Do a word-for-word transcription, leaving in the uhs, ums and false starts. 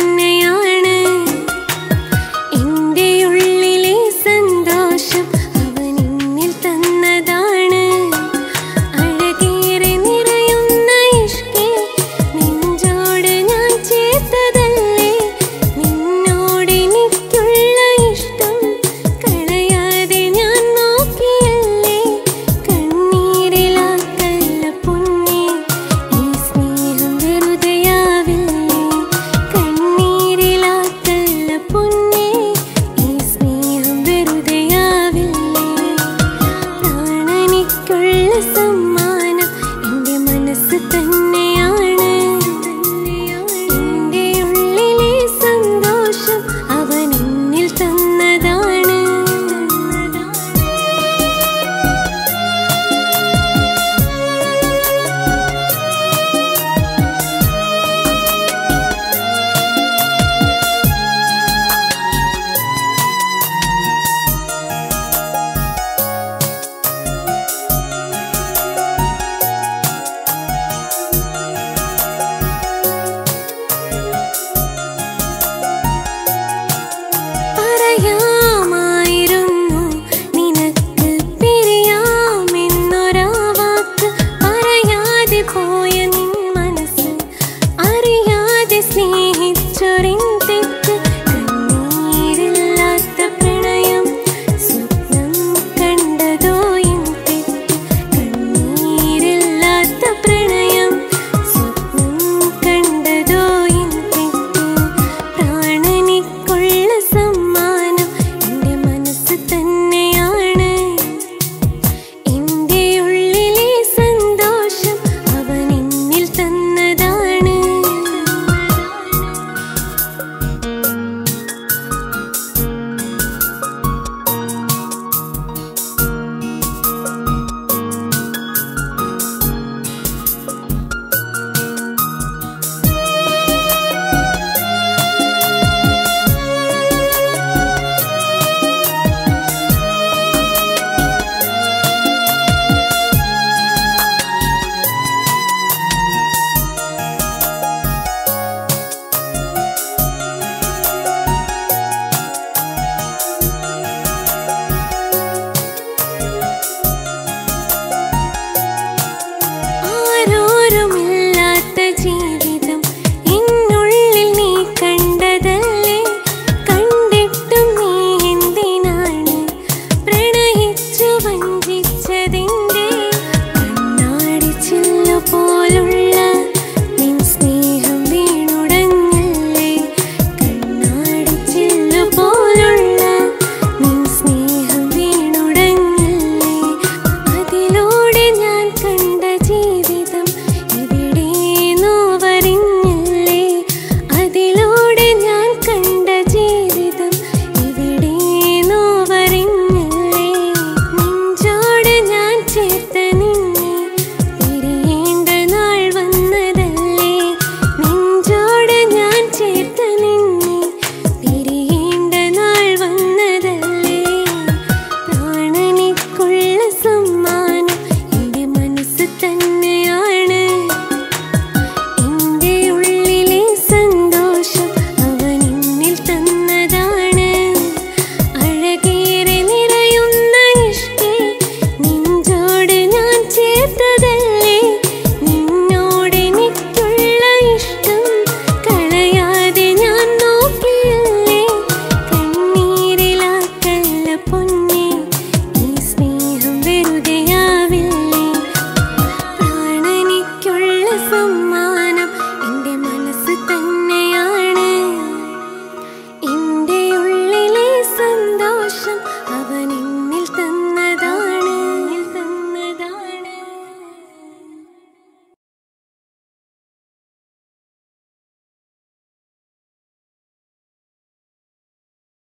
Then